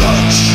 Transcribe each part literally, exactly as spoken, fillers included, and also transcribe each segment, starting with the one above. Watch.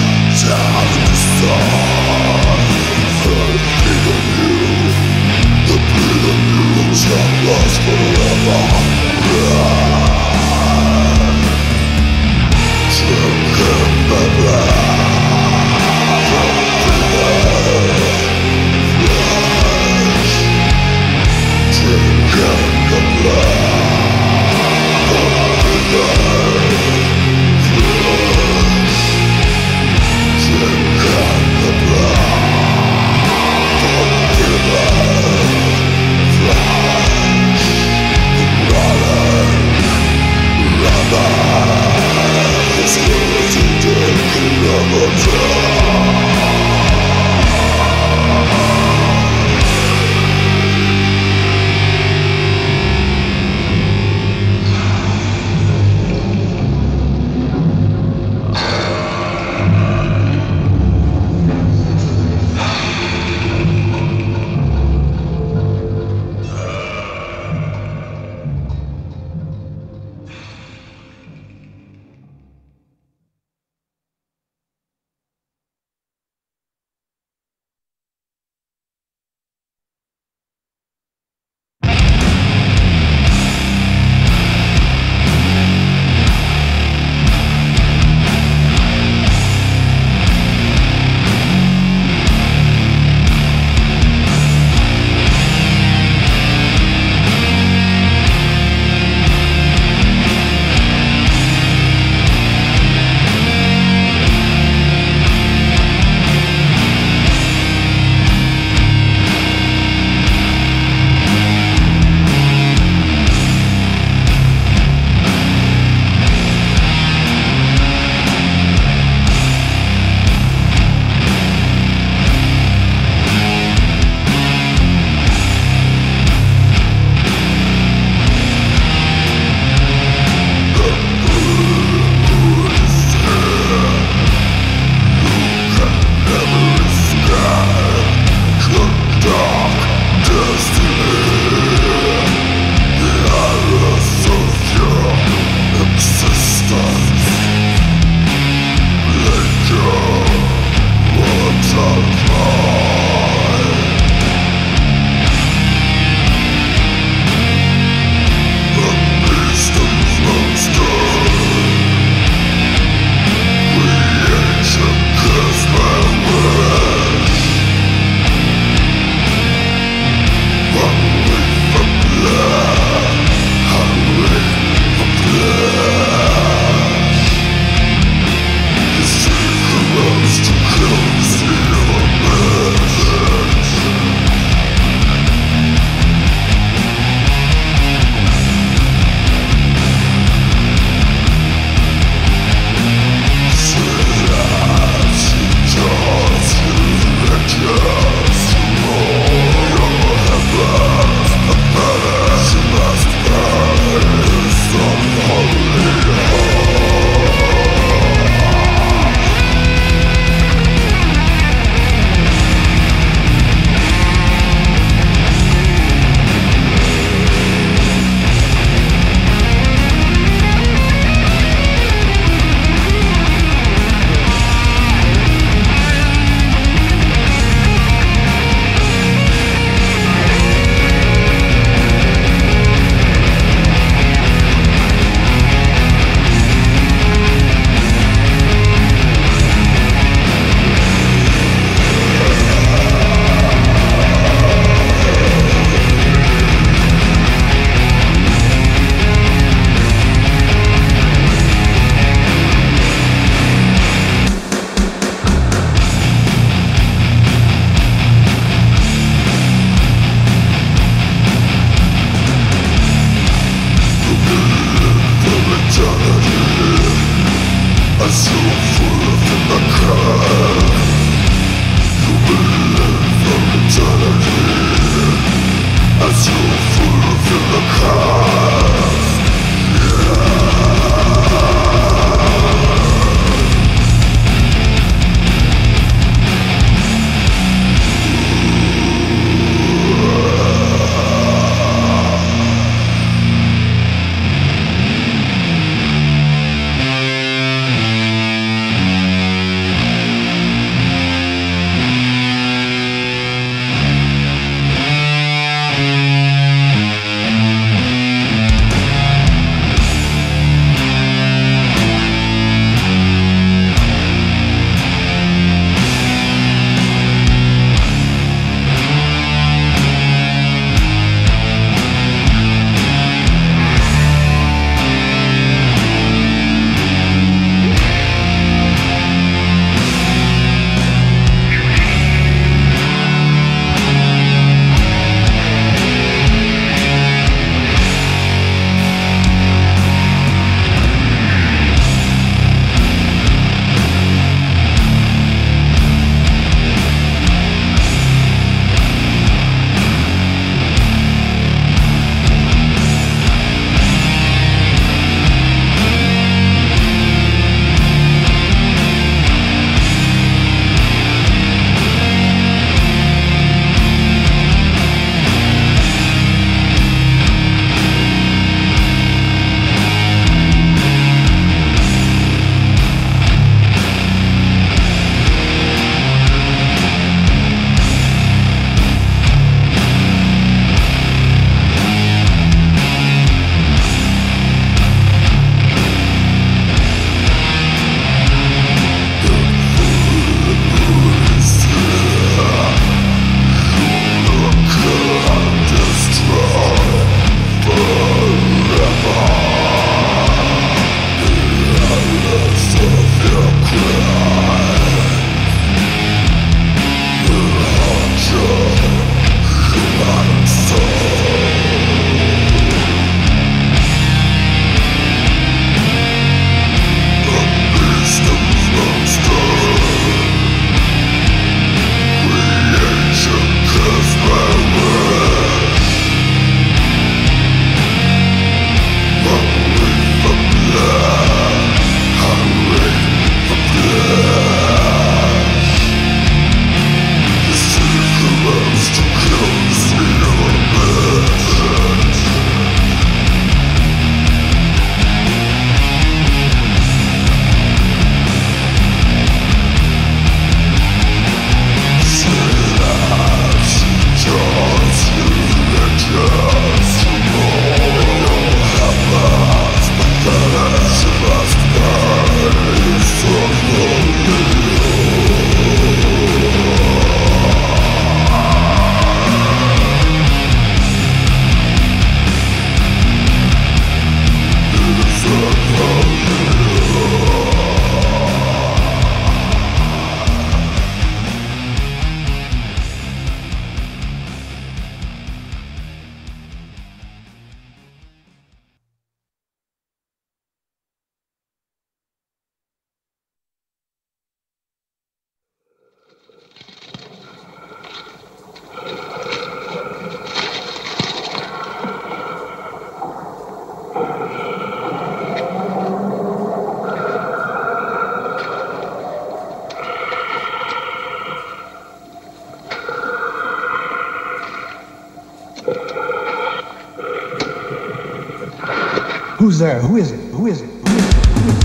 Who's there? Who is it? Who is it? Who is it? Who is it?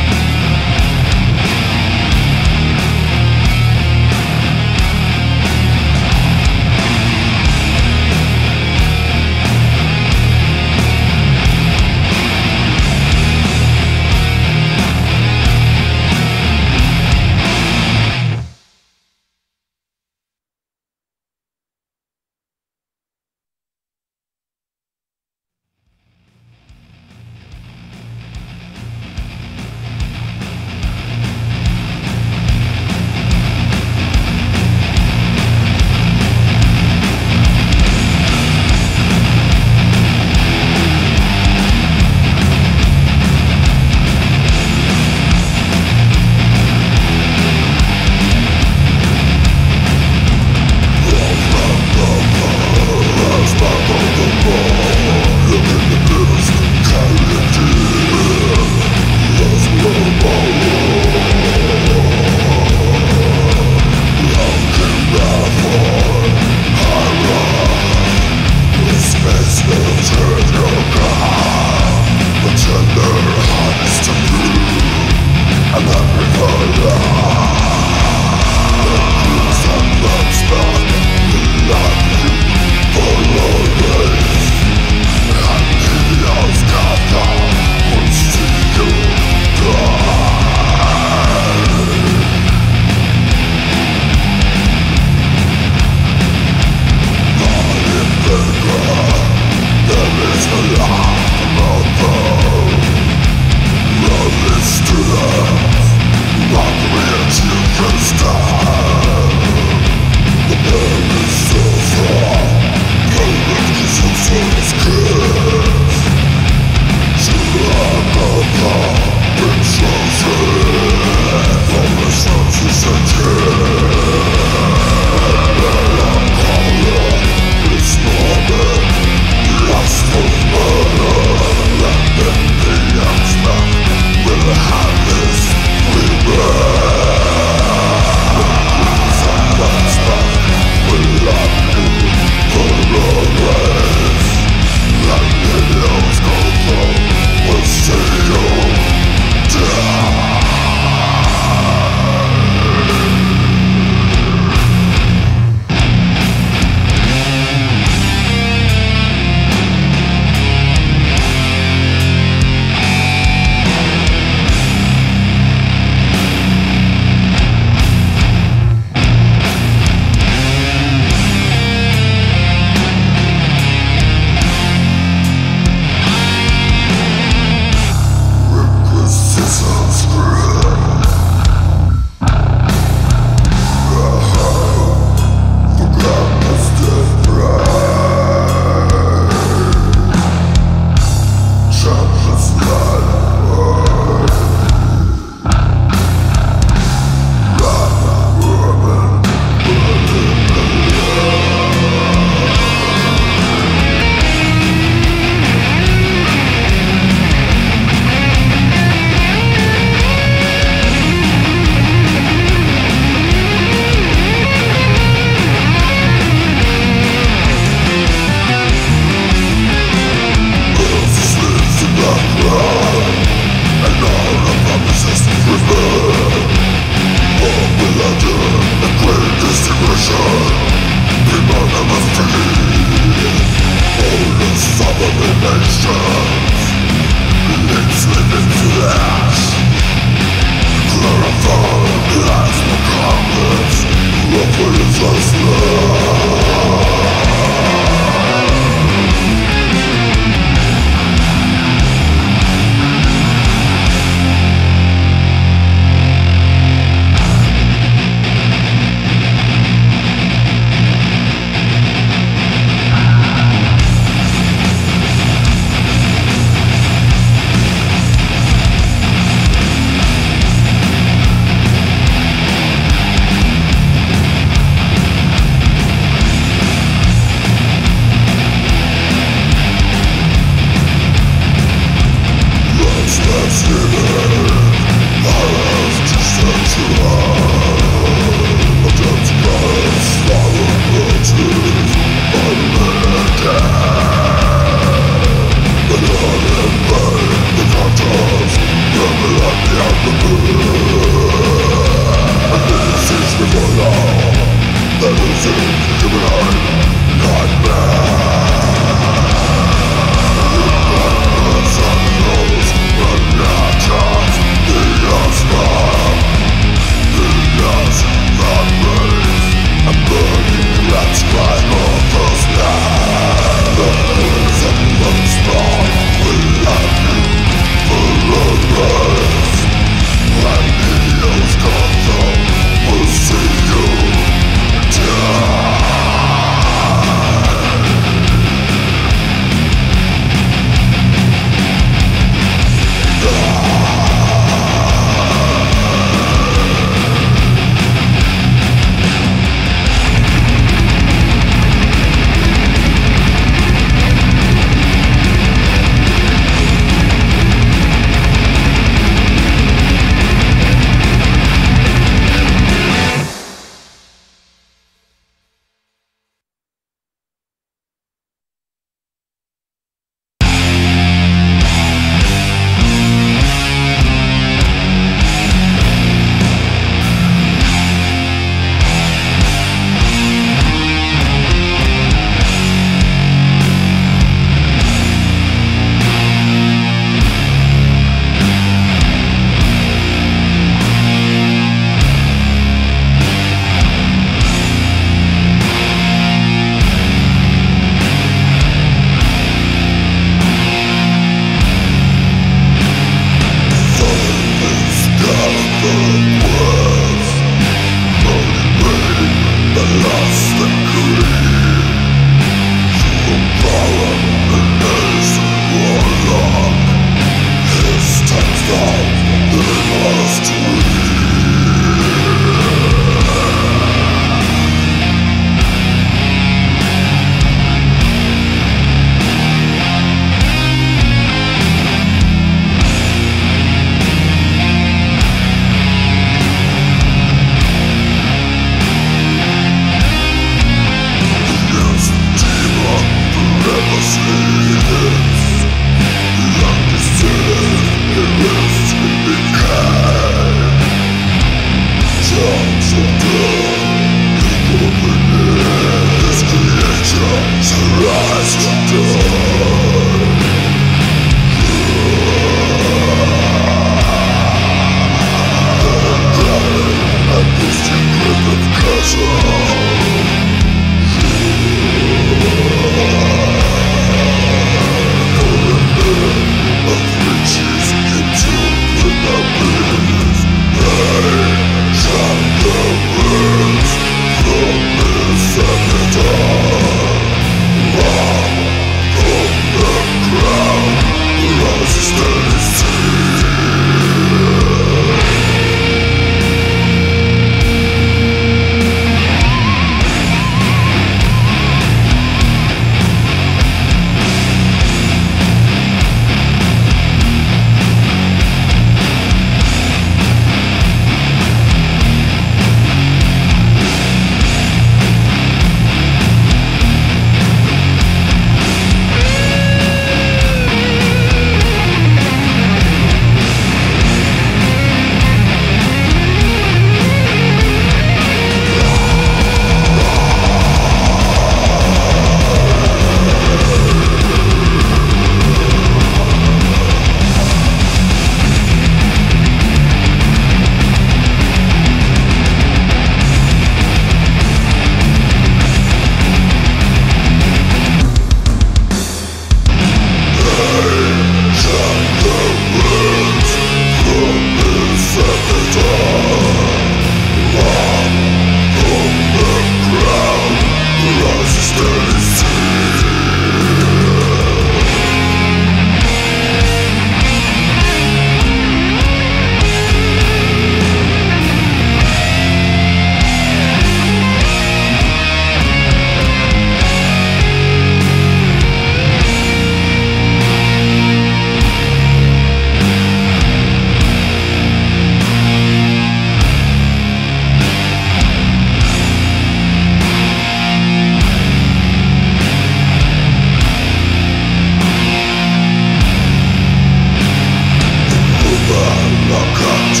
But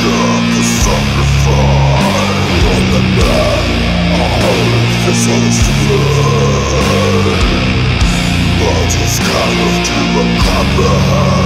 it's kind of to a combat.